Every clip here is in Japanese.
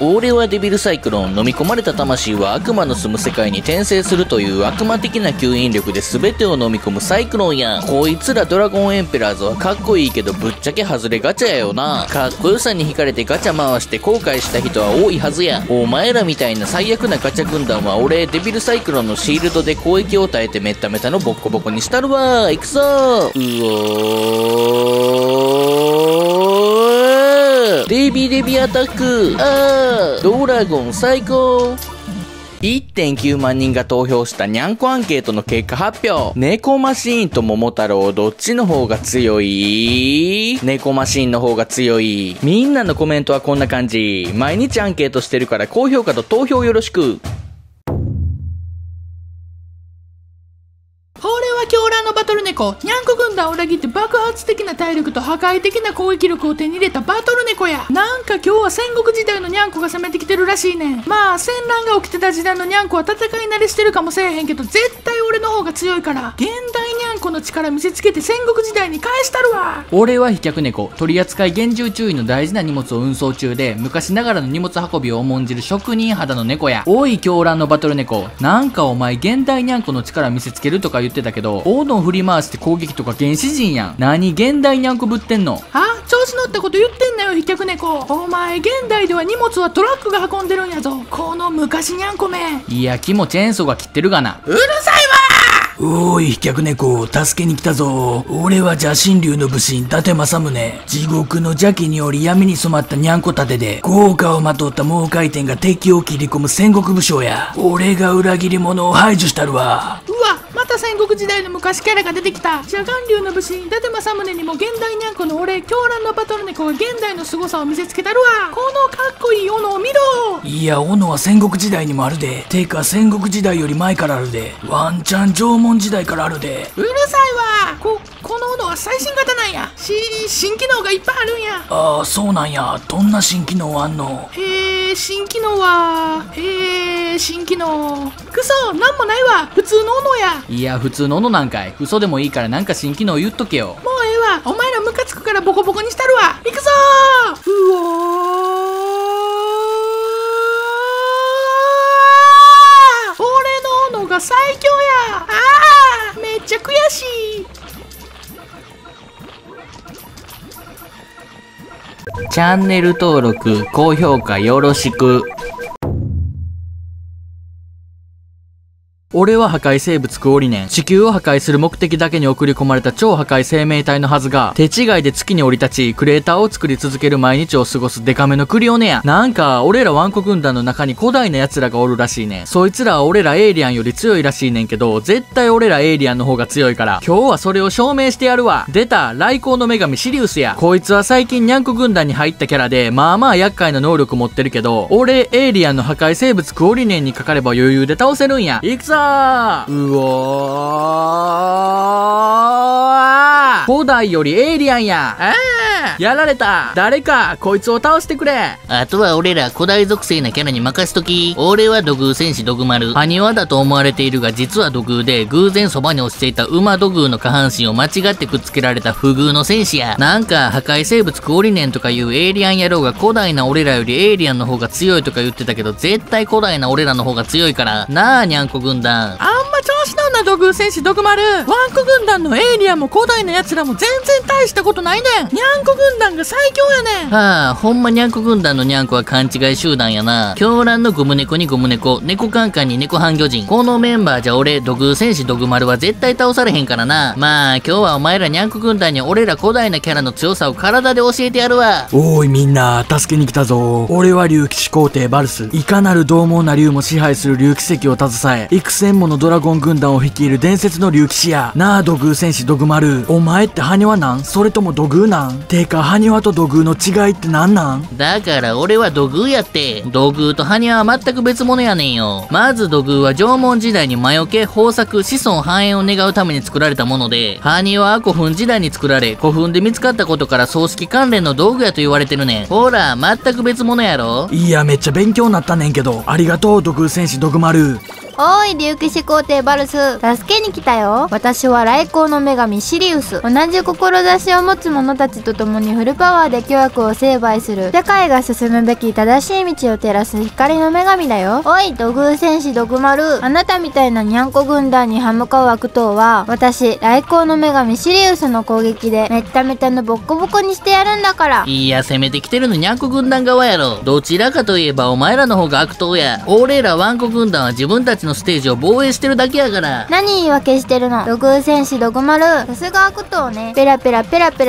オーレオやデビルサイクロン、飲み込まれた魂は悪魔の住む世界に転生するという悪魔的な吸引力で全てを飲み込むサイクロンやん。こいつらドラゴンエンペラーズはかっこいいけどぶっちゃけハズレガチャやよな。かっこよさに惹かれてガチャ回して後悔した人は多いはずや。お前らみたいな最悪なガチャ軍団は俺デビルサイクロンのシールドで攻撃を耐えてメッタメタのボッコボコにしたるわ。いくぞー。うおー、デビデビアタック。あー、ドラゴン最高。1.9 万人が投票したニャンコアンケートの結果発表。猫マシーンと桃太郎どっちの方が強い？猫マシーンの方が強い。みんなのコメントはこんな感じ。毎日アンケートしてるから高評価と投票よろしく。狂乱のバトル猫、ニャンコ軍団を裏切って爆発的な体力と破壊的な攻撃力を手に入れたバトル猫や。なんか今日は戦国時代のニャンコが攻めてきてるらしいねん。まあ戦乱が起きてた時代のニャンコは戦い慣れしてるかもせえへんけど、絶対俺の方が強いから現代ニャンコの力見せつけて戦国時代に返したるわ。俺は飛脚猫、取り扱い厳重注意の大事な荷物を運送中で昔ながらの荷物運びを重んじる職人肌の猫や。おい狂乱のバトル猫、なんかお前現代ニャンコの力見せつけるとか言ってたけど、王道振り回して攻撃とか原始人やん。何現代にゃんこぶってんの。は？調子乗ったこと言ってんなよ飛脚猫。お前現代では荷物はトラックが運んでるんやぞ、この昔にゃんこめ。いや木もチェーンソーが切ってるがな。うるさいわ。おーい飛脚猫、助けに来たぞ。俺は邪神竜の武神伊達政宗。地獄の邪気により闇に染まったにゃんこ盾で豪華をまとった猛回転が敵を切り込む戦国武将や。俺が裏切り者を排除したるわ。うわ、また戦国時代の昔キャラが出てきた。邪眼竜の武神伊達政宗にも現代にゃんこの俺狂乱のバトル猫が現代の凄さを見せつけたるわ。このかっこいい斧を見ろ。いや斧は戦国時代にもあるで。てか戦国時代より前からあるで。ワンチャン縄文時代からあるで。うるさいわ。この斧は最新型なんや。新機能がいっぱいあるんや。ああそうなんや。どんな新機能あんの。へえ新機能は新機能。クソなんもないわ、普通の斧や。いや普通の斧なんかい。嘘でもいいからなんか新機能言っとけよ。もうええわ、お前らムカつくからボコボコにしたるわ。行くぞー。うおー、俺の斧が最強や。あーめっちゃ悔しい。チャンネル登録高評価よろしく。俺は破壊生物クオリネン。地球を破壊する目的だけに送り込まれた超破壊生命体のはずが、手違いで月に降り立ち、クレーターを作り続ける毎日を過ごすデカめのクリオネや。なんか、俺らワンコ軍団の中に古代な奴らがおるらしいねん。そいつらは俺らエイリアンより強いらしいねんけど、絶対俺らエイリアンの方が強いから、今日はそれを証明してやるわ。出た、来光の女神シリウスや。こいつは最近ニャンコ軍団に入ったキャラで、まあまあ厄介な能力持ってるけど、俺エイリアンの破壊生物クオリネンにかかれば余裕で倒せるんや。いくぞ。うおー、古代よりエイリアンや。あーやられた。誰かこいつを倒してくれ。あとは俺ら古代属性なキャラに任しとき。俺は土偶戦士ドグマル。埴輪だと思われているが実は土偶で、偶然そばに落ちていた馬土偶の下半身を間違ってくっつけられた不遇の戦士や。なんか破壊生物クオリネンとかいうエイリアン野郎が古代な俺らよりエイリアンの方が強いとか言ってたけど、絶対古代な俺らの方が強いからなあニャンコ軍団。あんま調子乗んな土偶戦士ドグマル。ワンコ軍団のエイリアンも古代のやつらも全然大したことないねん。ニャンコ軍団が最強やねん。はあ、ほんまニャンコ軍団のニャンコは勘違い集団やな。狂乱のゴム猫にゴム猫、猫カンカンに猫半魚人。このメンバーじゃ俺土偶戦士ドグマルは絶対倒されへんからな。まあ今日はお前らニャンコ軍団に俺ら古代なキャラの強さを体で教えてやるわ。おーいみんな助けに来たぞ。俺は竜騎士皇帝バルス。いかなる獰猛な竜も支配する竜騎士を携え、幾千ものドラゴン軍団を率いる伝説の竜騎士や。なあ土偶戦士ドグマル、お前って埴輪なん、それとも土偶なん。てか埴輪と土偶の違いってなんなん。だから俺は土偶やって。土偶と埴輪は全く別物やねんよ。まず土偶は縄文時代に魔除け、豊作、子孫繁栄を願うために作られたもので、埴輪は古墳時代に作られ、古墳で見つかったことから葬式関連の道具やと言われてるねん。ほら全く別物やろ。いやめっちゃ勉強になったねんけど。ありがとう土偶戦士ドグマル。おい、竜騎士皇帝バルス、助けに来たよ。私は来光の女神シリウス。同じ志を持つ者たちと共にフルパワーで巨悪を成敗する、世界が進むべき正しい道を照らす光の女神だよ。おい、土偶戦士ドグマル、あなたみたいなニャンコ軍団に歯向かう悪党は、私来光の女神シリウスの攻撃でめっためたのボッコボコにしてやるんだから。いや、攻めてきてるのニャンコ軍団側やろ。どちらかといえばお前らの方が悪党や。俺らワンコ軍団は自分たちのステージを防衛してるだけやから。何言い訳してるの、土偶戦士ドグマル。さすが悪党ね、ペラペラ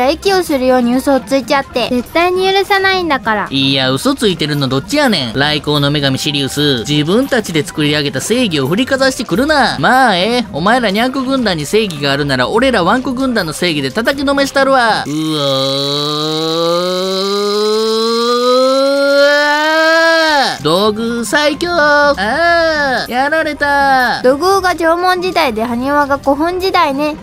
息をするように嘘をついちゃって絶対に許さないんだから。いや、嘘ついてるのどっちやねん。来光の女神シリウス、自分たちで作り上げた正義を振りかざしてくるな。まあお前らニャンコ軍団に正義があるなら、俺らワンコ軍団の正義で叩きのめしたるわ。うわー、道具最強。あー、やられた。土偶が縄文時代で埴輪が古墳時代ね。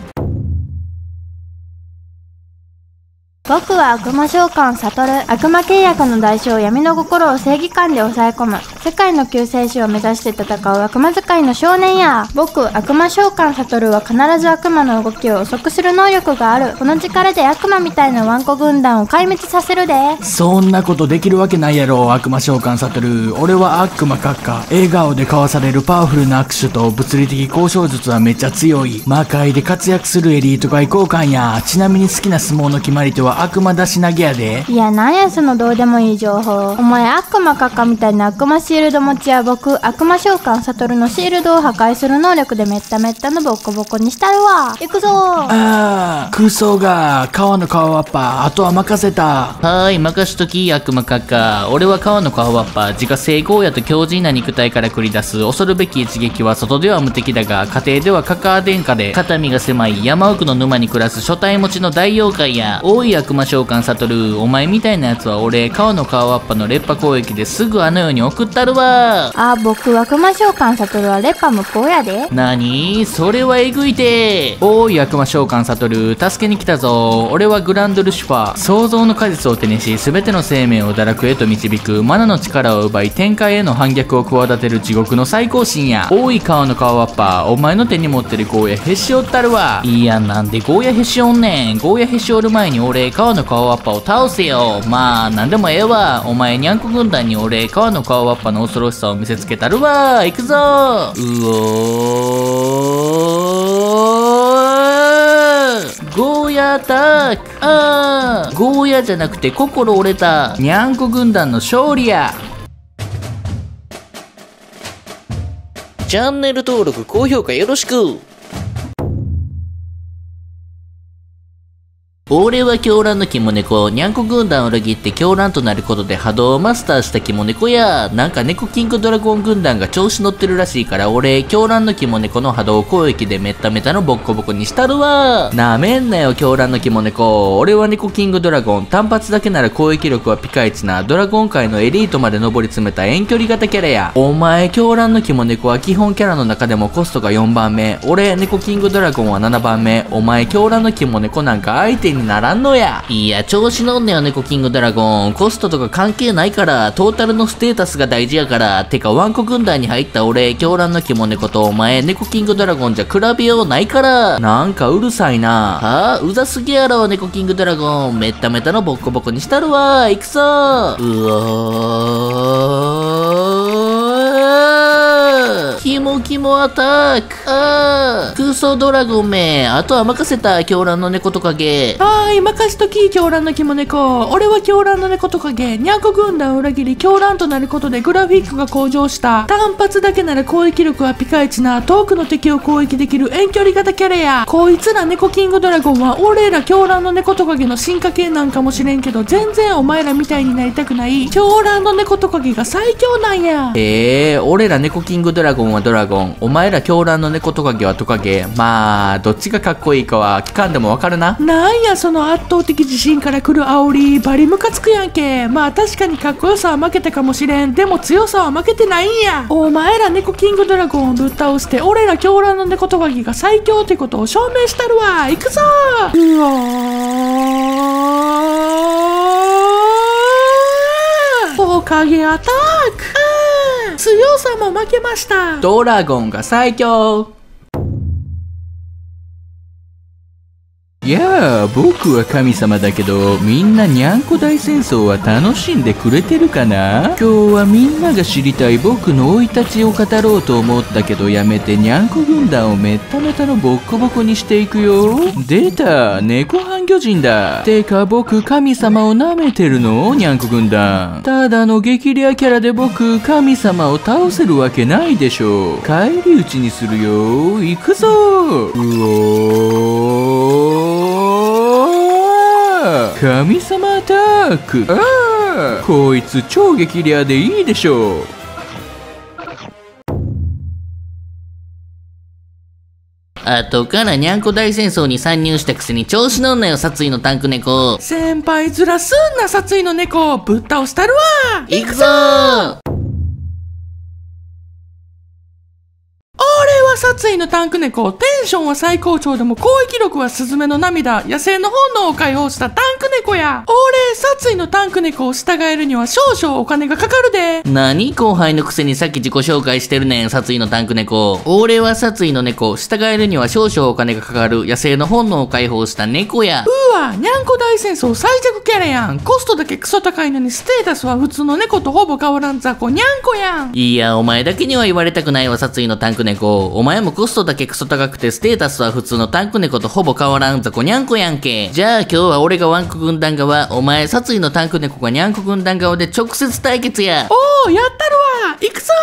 僕は悪魔召喚悟、悪魔契約の代償、闇の心を正義感で抑え込む、世界の救世主を目指して戦う悪魔使いの少年や。僕悪魔召喚悟は必ず悪魔の動きを遅くする能力がある。この力で悪魔みたいなワンコ軍団を壊滅させるで。そんなことできるわけないやろ悪魔召喚悟。俺は悪魔閣下、笑顔で交わされるパワフルな握手と物理的交渉術はめっちゃ強い。魔界で活躍するエリート外交官や。ちなみに好きな相撲の決まり手は悪魔出し投げやで。いや、なんやそのどうでもいい情報。お前悪魔閣下みたいな悪魔シールド持ちや。僕悪魔召喚悟のシールドを破壊する能力でめっためったのボッコボコにしたるわ。行くぞー。ああ、空想が川の川わっぱ、あとは任せた。はーい、任しとき悪魔閣下。俺は川の川わっぱ、自家製ゴーヤと強靭な肉体から繰り出す恐るべき一撃は外では無敵だが、家庭ではカカア殿下で、肩身が狭い山奥の沼に暮らす初体持ちの大妖怪や。多い悪魔召喚悟、お前みたいなやつは俺川の川わっぱの烈波攻撃ですぐあの世に送ったるわ。あ、僕悪魔召喚悟は烈波無効やで。なにそれはえぐいて。おい悪魔召喚悟、助けに来たぞ。俺はグランドルシファー、創造の果実を手にし全ての生命を堕落へと導く、マナの力を奪い天界への反逆を企てる地獄の最高神や。おい川の川わっぱ、お前の手に持ってるゴーヤへし折ったるわ。いや、なんでゴーヤへし折んねん。ゴーヤへし折る前に俺川の川わっぱを倒せよ。まあなんでもええわ。お前ニャンコ軍団に俺川の川わっぱの恐ろしさを見せつけたるわ。行くぞー。うおー、ゴーヤアタック。あー、ゴーヤじゃなくて心折れた。ニャンコ軍団の勝利や。チャンネル登録高評価よろしく。俺は狂乱のキモネコ、ニャンコ軍団を裏切って狂乱となることで波動をマスターしたキモネコや。なんか猫キングドラゴン軍団が調子乗ってるらしいから、俺狂乱のキモネコの波動攻撃でめっためたのボッコボコにしたるわ。なめんなよ狂乱のキモネコ。俺は猫キングドラゴン、単発だけなら攻撃力はピカイチなドラゴン界のエリートまで上り詰めた遠距離型キャラや。お前狂乱のキモネコは基本キャラの中でもコストが4番目、俺猫キングドラゴンは7番目。お前狂乱のキモネコなんか相手にならんのや。いや、調子乗んねよ猫キングドラゴン。コストとか関係ないから、トータルのステータスが大事やから。てかワンコ軍団に入った俺狂乱のキモネコとお前猫キングドラゴンじゃ比べようないから。なんかうるさいなあ。うざすぎやろ猫キングドラゴン。めっためたのボッコボコにしたるわ。いくぞー。うおー、キモキモアタック。あー、空想ドラゴンめ、あとは任せた狂乱の猫と影。はーい、任しとき狂乱のキモネコ。俺は狂乱の猫と影、ニャンコ軍団を裏切り狂乱となることでグラフィックが向上した、単発だけなら攻撃力はピカイチな遠くの敵を攻撃できる遠距離型キャラや。こいつら猫キングドラゴンは俺ら狂乱の猫と影の進化系なんかもしれんけど、全然お前らみたいになりたくない狂乱の猫と影が最強なんや。俺ら猫キングドラゴンはドラゴン、お前ら狂乱の猫と影はトカゲ。まあどっちがかっこいいかは聞かんでもわかるな。なんやその圧倒的自信から来る煽り、バリムカつくやんけ。まあ確かにかっこよさは負けたかもしれん、でも強さは負けてないんや。お前ら猫キングドラゴンをぶっ倒して俺ら狂乱の猫トカゲが最強ってことを証明したるわ。いくぞー。うおー、トカゲアタック。強さも負けました。ドラゴンが最強。いやあ、僕は神様だけど、みんなにゃんこ大戦争は楽しんでくれてるかな。今日はみんなが知りたい僕の生い立ちを語ろうと思ったけど、やめてにゃんこ軍団をめっためたのボッコボコにしていくよ。出た、猫半魚人だ。てか僕神様をなめてるの？にゃんこ軍団。ただの激レアキャラで僕神様を倒せるわけないでしょ。返り討ちにするよ。行くぞ。うおー、神様アタック。ああ、こいつ超激レアでいいでしょう。後からにゃんこ大戦争に参入したくせに調子乗んなよ、殺意のタンク猫。先輩ずらすんな、殺意の猫。ぶっ倒したるわ。行くぞ。殺意のタンク猫、テンションは最高潮でも攻撃力はスズメの涙、野生の本能を解放したタンク猫や。俺殺意のタンク猫を従えるには少々お金がかかるで。何後輩のくせにさっき自己紹介してるねん、殺意のタンク猫。俺は殺意の猫、従えるには少々お金がかかる野生の本能を解放した猫や。うわ、にゃんこ大戦争最弱キャラやん。コストだけクソ高いのにステータスは普通の猫とほぼ変わらん雑魚にゃんこやん。いや、お前だけには言われたくないわ、殺意のタンク猫。お前もコストだけクソ高くてステータスは普通のタンク猫とほぼ変わらんぞこにゃんこやんけ。じゃあ今日は俺がワンコ軍団側、お前殺意のタンク猫がにゃんこ軍団側で直接対決や。おー、やったるわ。いくぞ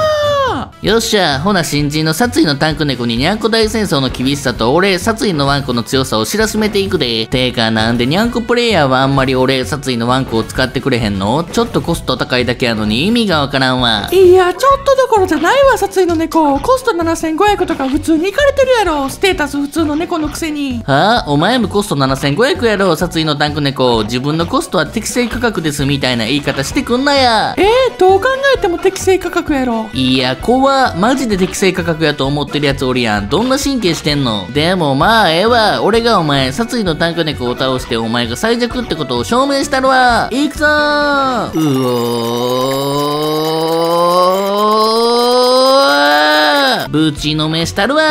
ー。よっしゃ、ほな新人の殺意のタンク猫ににゃんこ大戦争の厳しさと俺殺意のワンコの強さを知らしめていくで。てかなんでにゃんこプレイヤーはあんまり俺殺意のワンコを使ってくれへんの？ちょっとコスト高いだけやのに意味がわからんわ。いや、ちょっとどころじゃないわ、殺意の猫。コスト7500と普通にイカれてるやろ、ステータス普通の猫のくせに。はあ、お前もコスト7500やろ、殺意のタンク猫。自分のコストは適正価格ですみたいな言い方してくんなや。どう考えても適正価格やろ。いや、怖、マジで適正価格やと思ってるやつおるやん。どんな神経してんの。でもまあええわ、俺がお前殺意のタンク猫を倒してお前が最弱ってことを証明したるわ。いくぞー。うおー、ぶちのめしたるわ。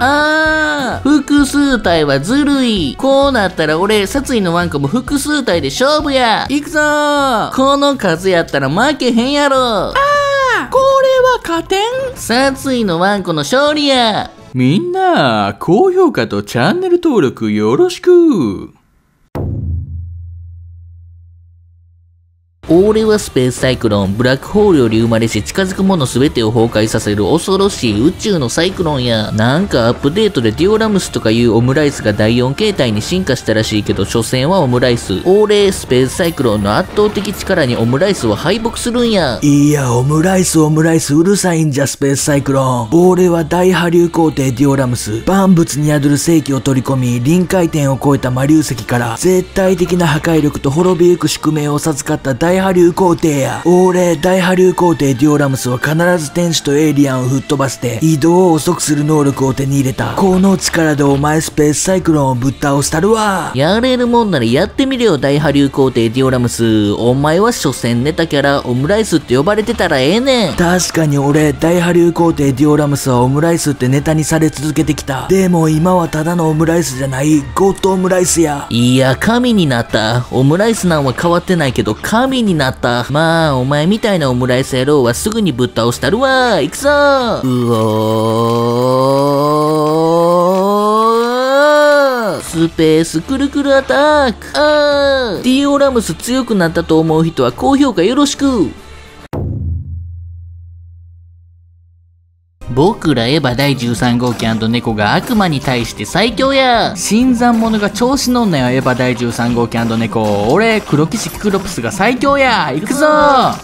あー、複数体はずるい。こうなったら俺殺意のワンコも複数体で勝負や。いくぞー。この数やったら負けへんやろ。あー、これは勝てん。殺意のワンコの勝利や。みんな高評価とチャンネル登録よろしく。俺はスペースサイクロン、ブラックホールより生まれし近づくもの全てを崩壊させる恐ろしい宇宙のサイクロンや。なんかアップデートでディオラムスとかいうオムライスが第4形態に進化したらしいけど、所詮はオムライス。俺スペースサイクロンの圧倒的力にオムライスは敗北するんや。いや、オムライスうるさいんじゃスペースサイクロン。俺は大波竜皇帝ディオラムス、万物に宿る世紀を取り込み臨界点を超えた魔竜石から絶対的な破壊力と滅びゆく宿命を授かった大波竜皇帝や。俺大波竜皇帝ディオラムスは必ず天使とエイリアンを吹っ飛ばして移動を遅くする能力を手に入れた。この力でお前スペースサイクロンをぶっ倒したるわ。やれるもんならやってみるよ大波竜皇帝ディオラムス。お前は所詮ネタキャラ、オムライスって呼ばれてたらええねん。確かに俺大波竜皇帝ディオラムスはオムライスってネタにされ続けてきた。でも今はただのオムライスじゃない、ゴッドオムライスや。いや、神になった。オムライスなんは変わってないけど神になった。まあお前みたいなオムライス野郎はすぐにぶっ倒したるわ。いくぞー。うおー、スペースくるくるアタック。あー、ディオラムス強くなったと思う人は高評価よろしく。僕らエヴァ第13号機&猫が悪魔に対して最強や。新参者が調子乗んなよエヴァ第13号機&猫。俺黒騎士キクロプスが最強や。行くぞー。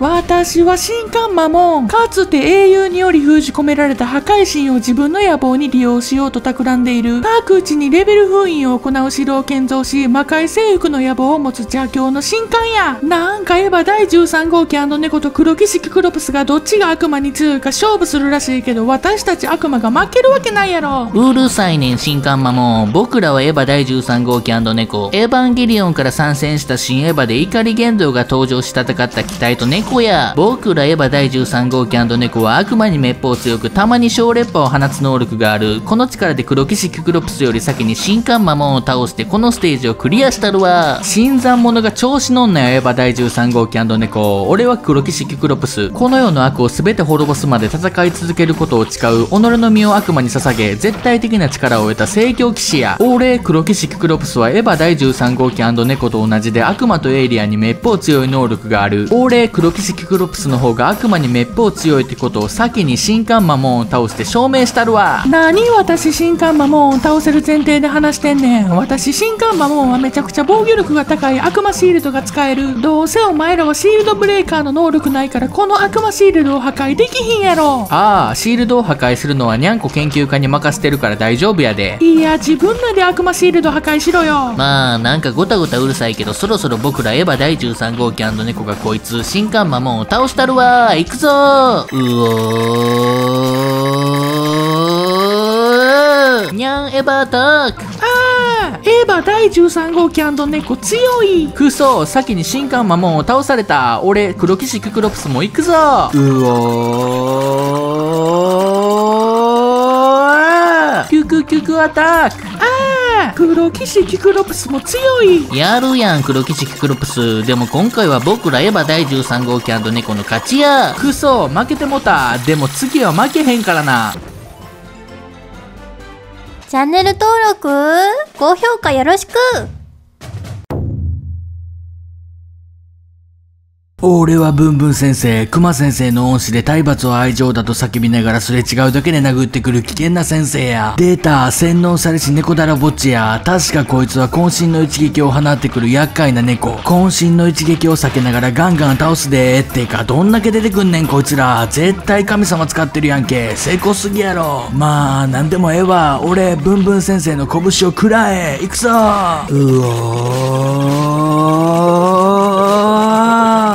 私は神官魔門。かつて英雄により封じ込められた破壊神を自分の野望に利用しようと企んでいる。各地にレベル封印を行う指導を建造し、魔界征服の野望を持つ邪教の神官や。なんか言えば第13号機&猫と黒騎士キクロプスがどっちが悪魔に強いか勝負するらしいけど、私たち悪魔が負けるわけないやろ。うるさいねん神官魔門。僕らはエヴァ第13号機&猫、エヴァンゲリオンから参戦した新エヴァで怒り言動が登場し戦った機体と猫や。僕らエヴァ第13号機&猫は悪魔にめっぽう強く、たまに小烈波を放つ能力がある。この力で黒騎士キクロプスより先に神官魔門を倒して、このステージをクリアしたるわ。新参者が調子乗んなよエヴァ第13号機&猫。俺は黒騎士キクロプス。この世の悪を全て滅ぼすまで戦い続けることを誓う。己の身を悪魔に捧げ、絶対的な力を得た聖教騎士や。俺黒騎士キクロプスはエヴァ第13号機&猫と同じで悪魔とエイリアンにめっぽう強い能力がある。俺黒騎士キクロプスの方が悪魔にめっぽう強いってことを先に神官魔門を倒して証明したるわ。何私神官魔門を倒せる前提で話してんねん。私神官魔門はめちゃくちゃ防御力が高い悪魔シールドが使える。どうせお前らはシールドブレーカーの能力ないから、この悪魔シールドを破壊できひんやろ。ああ、シールドを破壊するのはにゃんこ研究家に任せてるから大丈夫やで。いや自分らで悪魔シールド破壊しろよ。まあなんかごたごたうるさいけど、そろそろ僕らエヴァ第13号機&猫がこいつ神官魔門を倒したるわ。行くぞー。うおーにゃんエヴァアタック。エヴァ第13号機&猫強い。くそ、先に神官魔門を倒された。俺黒騎士キクロプスも行くぞー。うおーキュクキュクアタック。黒騎士キクロプスも強い。やるやん黒騎士キクロプス。でも今回は僕らエヴァ第13号機&猫の勝ちや。くそ負けてもた。でも次は負けへんからな。チャンネル登録、高評価よろしく。俺はブンブン先生、クマ先生の恩師で体罰を愛情だと叫びながらすれ違うだけで殴ってくる危険な先生や。出た、洗脳されし猫だらぼっちや。確かこいつは渾身の一撃を放ってくる厄介な猫。渾身の一撃を避けながらガンガン倒すで。ってかどんだけ出てくんねんこいつら。絶対神様使ってるやんけ。成功すぎやろ。まあなんでもええわ。俺ブンブン先生の拳を食らえ。行くぞー。うお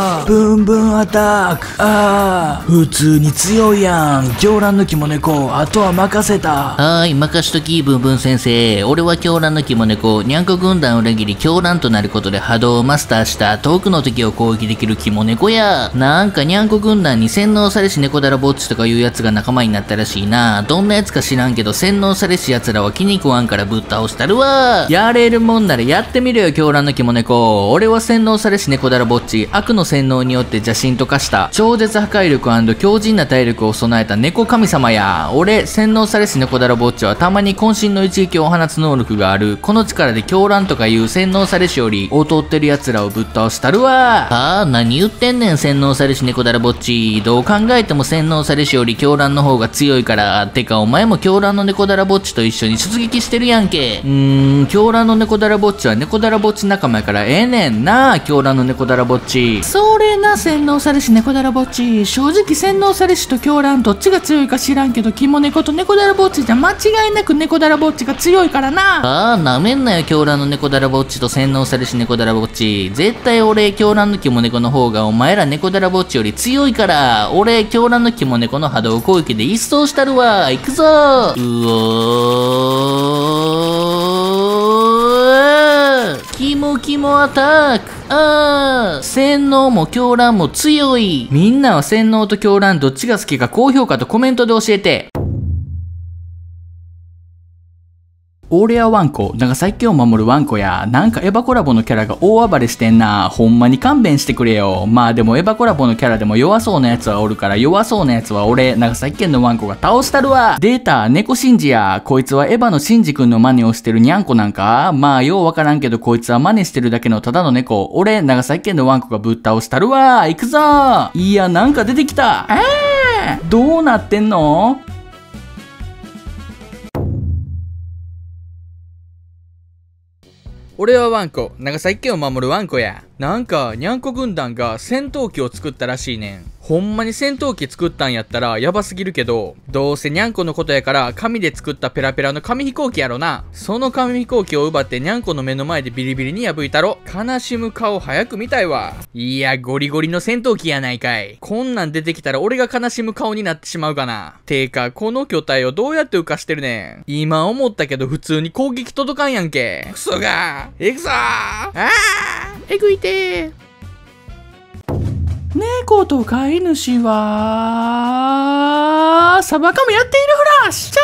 ーブンブンアタック。ああ普通に強いやん。狂乱の肝猫、あとは任せた。はーい任しときブンブン先生。俺は狂乱の肝猫、にゃんこ軍団を裏切り狂乱となることで波動をマスターした遠くの敵を攻撃できる肝猫や。なんかにゃんこ軍団に洗脳されし猫だらぼっちとかいうやつが仲間になったらしいな。どんなやつか知らんけど洗脳されしやつらは気に食わんからぶっ倒したるわ。やれるもんならやってみろよ狂乱の肝猫。俺は洗脳されし猫だらぼっち、悪の洗脳によって邪神と化した超絶破壊力&強靭な体力を備えた猫神様や。俺洗脳されし猫だらぼっちはたまに渾身の一撃を放つ能力がある。この力で狂乱とかいう洗脳されしより劣ってる奴らをぶっ倒したるわ。ああ何言ってんねん洗脳されし猫だらぼっち。どう考えても洗脳されしより狂乱の方が強いから。てかお前も狂乱の猫だらぼっちと一緒に出撃してるやんけ。狂乱の猫だらぼっちは猫だらぼっち仲間やからええねんな。狂乱の猫だらぼっちそれな洗脳されし猫だらぼっち。正直洗脳されしと狂乱どっちが強いか知らんけど、キモ猫と猫だらぼっちじゃ間違いなく猫だらぼっちが強いからな。あーなめんなよ狂乱の猫だらぼっちと洗脳されし猫だらぼっち。絶対俺狂乱のキモ猫の方がお前ら猫だらぼっちより強いから、俺狂乱のキモ猫の波動攻撃で一掃したるわ。行くぞー。うおーキモキモアタック。ああ洗脳も狂乱も強い。みんなは洗脳と狂乱どっちが好きか高評価とコメントで教えて。俺はワンコ、長崎を守るワンコや。なんかエヴァコラボのキャラが大暴れしてんな。ほんまに勘弁してくれよ。まあでもエヴァコラボのキャラでも弱そうなやつはおるから、弱そうなやつは俺、長崎県のワンコが倒したるわ。出た、猫シンジや。こいつはエヴァのシンジ君の真似をしてるニャンコなんか。まあようわからんけどこいつは真似してるだけのただの猫。俺、長崎県のワンコがぶっ倒したるわ。行くぞー。いや、なんか出てきた。どうなってんの？俺はワンコ、長崎県を守るワンコや。なんか、にゃんこ軍団が戦闘機を作ったらしいねん。ほんまに戦闘機作ったんやったらやばすぎるけど、どうせにゃんこのことやから紙で作ったペラペラの紙飛行機やろな。その紙飛行機を奪ってにゃんこの目の前でビリビリに破いたろ。悲しむ顔早く見たいわ。いや、ゴリゴリの戦闘機やないかい。こんなん出てきたら俺が悲しむ顔になってしまうかな。てか、この巨体をどうやって浮かしてるねん。今思ったけど普通に攻撃届かんやんけ。クソがー。行くぞー。ああえぐいてー。猫と飼い主はサバカもやっているフラッシュ。